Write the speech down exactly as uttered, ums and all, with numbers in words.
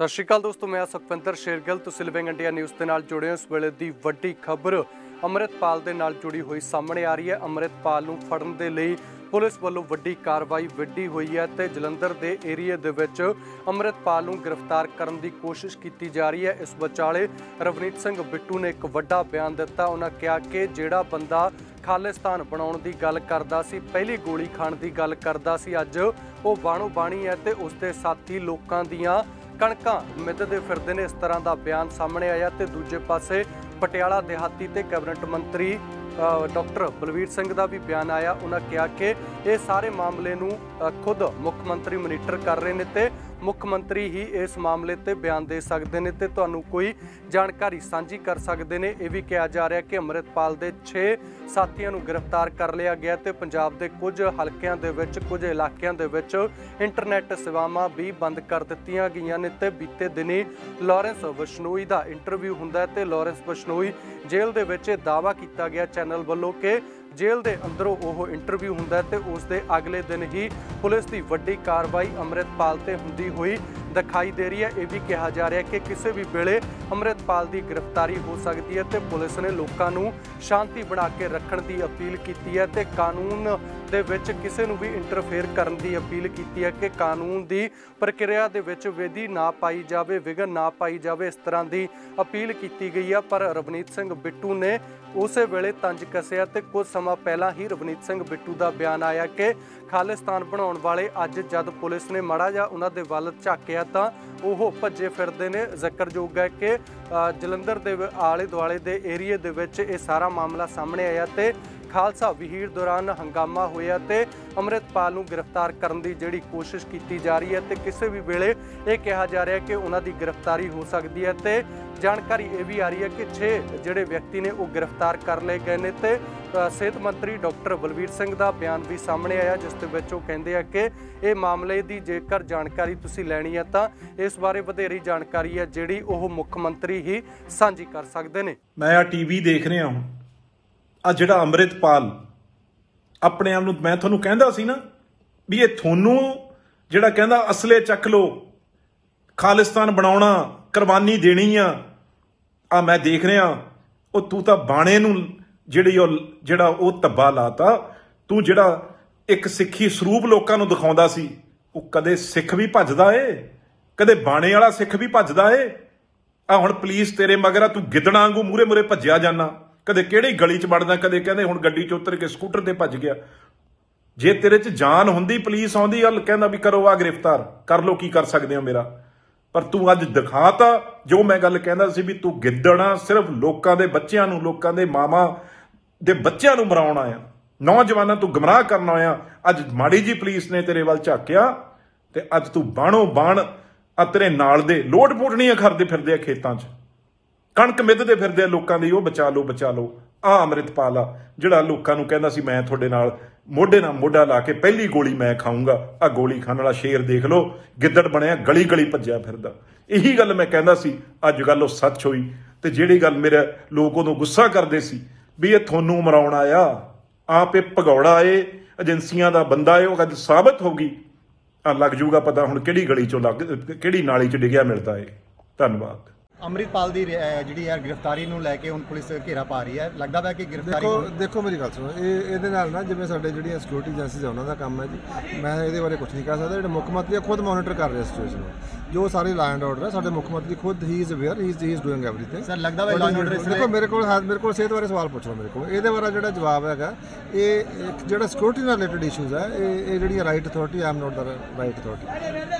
सत श्री अकाल दोस्तों, मैं सुखविंदर शेरगिल, तुसीं लिविंग इंडिया न्यूज़ के नाल जुड़े हो। इस वेले दी वड्डी खबर अमृतपाल दे नाल जुड़ी हुई सामने आ रही है। अमृतपाल नूं फड़न दे लई पुलिस वालों वड्डी कार्रवाई विढी हुई है ते जलंधर दे एरिए दे विच अमृतपाल नूं गिरफ्तार करन दी कोशिश की जा रही है। इस विचाले रवनीत सिंह बिट्टू ने एक वड्डा बयान दिता। उन्होंने कहा कि जिहड़ा बंदा खालिस्तान बनाने की गल करता सी, पहली गोली खाण की गल करता सी, अज वो बाणो बाणी है ते उसके साथी लोगों दीयां कणकां मिधदे फिरदे ने। इस तरह का बयान सामने आया तो दूजे पासे पटियाला देहाती ते कैबिनेट मंत्री डॉक्टर बलबीर सिंह का भी बयान आया। उन्होंने कहा कि ये सारे मामले नूं खुद मुख्यमंत्री मनीटर कर रहे हैं ते मुख्यमंत्री ही इस मामले ते बयान दे सकते हैं ते तुहानूं कोई जानकारी सांझी कर सकते हैं। यह भी कहा जा रहा कि अमृतपाल के छे साथियों को गिरफ्तार कर लिया गया तो पंजाब के कुछ हलकों के विच कुछ इलाकों के विच इंटरनेट सेवावां भी बंद कर दित्तियां गईयां ने। ते बीते दिनी लॉरेंस बिश्नोई का इंटरव्यू हुंदा है। लॉरेंस बिश्नोई जेल के विच दावा किया गया चैनल वालों के जेल के अंदरों वो इंटरव्यू हुंदा है तो उसके अगले दिन ही पुलिस की वड्डी कार्रवाई अमृतपाल ते हुंदी हुई दिखाई दे रही है। यह भी कहा जा रहा है कि किसी भी वेले अमृतपाल की गिरफ्तारी हो सकती है तो पुलिस ने लोगों को शांति बना के रखने की अपील की है तो कानून दे विच किसी भी इंटरफेयर करने की अपील की है कि कानून की प्रक्रिया दे विच विधि ना पाई जाए, विघन ना पाई जाए। इस तरह की अपील की गई है पर रवनीत सिंह बिट्टू ने उस वेले तंज कसिया। कुछ समा पहला ही रवनीत सिंह बिट्टू का बयान आया कि खालिस्तान बनाने वाले अज जब पुलिस ने माड़ा जा उन्होंने वाल झाकिया ਤਾਂ ਉਹ ਭੱਜੇ ਫਿਰਦੇ ਨੇ। ਜ਼ਿਕਰਯੋਗ ਹੈ ਕਿ ਜਲੰਧਰ ਦੇ ਆਲੇ ਦੁਆਲੇ ਦੇ ਏਰੀਏ ਦੇ ਵਿੱਚ ਇਹ ਸਾਰਾ ਮਾਮਲਾ ਸਾਹਮਣੇ ਆਇਆ ਤੇ खालसा विहीर दौरान हंगामा होया ते अमृतपाल गिरफ्तार करने की जिहड़ी कोशिश की जा रही है तो किसी भी वेले ये कहा जा रहा है कि उन्हां दी गिरफ्तारी हो सकती है। तो जानकारी ये भी आ रही है कि छे जिहड़े व्यक्ति ने वो गिरफ्तार कर लए गए हैं। तो सेहत मंत्री डॉक्टर बलबीर सिंह का बयान भी सामने आया जिस दे विच ओह कहिंदे आ कि ये मामले की जेकर जानकारी तुसीं लैणी है तो इस बारे वधेरी जानकारी है जिहड़ी ओह मुख्यमंत्री ही सांझी कर सकदे ने। मैं आ टीवी देख रहा हूँ, आ जिहड़ा अमृतपाल अपने आप नूं मैं तुहानूं कहंदा सी ना भी ये थोनों जिहड़ा कहंदा असले चक लो, खालिस्तान बनाउणा, कुर्बानी देनी आ, आ मैं देख रहा ओ तू तां बाणे नूं जिहड़ी ओ जिहड़ा ओ धब्बा लाता। तू जिहड़ा एक सिक्खी सरूप लोकां नूं दिखाउंदा सी, ओ कदे सिख भी भजदा ਏ, कदे बाणे वाला सिख भी भजदा ਏ। आ हुण पुलिस तेरे मगर आ, तू गिदड़ां वांगू मूहरे मूहरे भज्जिया जाना, कदे केड़ी गली च वड़दा, कदे कहंदे हुण गड्डी च उतर के स्कूटर ते भज गया। जे तेरे च जान हुंदी पुलिस आउंदी हल कहंदा भी करो आ गिरफ्तार कर लो, की कर सकदे हो मेरा। पर तू अज दिखाता जो मैं गल कहंदा सी भी तू गिद्दड़ा सिर्फ लोकां दे बच्चियां नूं, लोकां दे मावां दे बच्चियां नूं मराउण आया, नौजवानां तू गमराह करना आया। अज माड़ी जी पुलिस ने तेरे वल झाकिया ते अज तू बाणो बाण आ तेरे नाल दे लोट पोटणीआं खरदे फिरदे आ खेतां च, कणक मिधदे फिरदे लोकां दी, ओह बचा लो बचा लो। आ अमृतपाल आ जिहड़ा लोकां नूं कहंदा सी मैं तुहाडे नाल मोढे नाल मोढा ला के पहली गोली मैं खाऊंगा, आ गोली खाण वाला शेर देख लो, गिद्दड़ बणिया गली गली भज्जिया फिरदा। इही गल मैं कहंदा सी, अज गल ओह सच होई। ते जिहड़ी गल मेरे लोक उदों गुस्सा करदे सी भी इह तुहानूं मराउण आया, आप इह भगौड़ा ਏ, ਏਜੰਸੀਆਂ ਦਾ ਬੰਦਾ ਏ, ओह ਅੱਜ ਸਾਬਤ ਹੋ ਗਈ। ਆ ਲੱਗ ਜੂਗਾ ਪਤਾ ਹੁਣ ਕਿਹੜੀ ਗਲੀ ਚੋਂ ਲੱਗ ਕਿਹੜੀ ਨਾਲੀ ਚ ਡਿੱਗਿਆ ਮਿਲਦਾ ਏ। ਧੰਨਵਾद। अमृतपाल की जी गिरफ्तारी लैके हम पुलिस घेरा पा रही है, लगता है कि गिरफ्तारी देखो, देखो मेरी गल सुनो, ये ना जिवें साडे जी सिक्योरिटी एजेंसीज उन्हों का काम है जी, मैं ये बारे कुछ नहीं कह सकता। जो मुख्यमंत्री खुद मोनीटर कर रहे हैं सिचुएशन, जो सारे लॉ एंड ऑर्डर है, साडे मुख्यमंत्री खुद ही is aware, he is doing everything. Sir लगता है लॉ एंड ऑर्डर देखो मेरे को मेरे को सेहत बारे सवाल पूछो, मेरे को ये बारे जो जवाब है ये जो सिक्योरिटी रिलेटेड इशूज़ है, ये जी right authority I am not the right authority.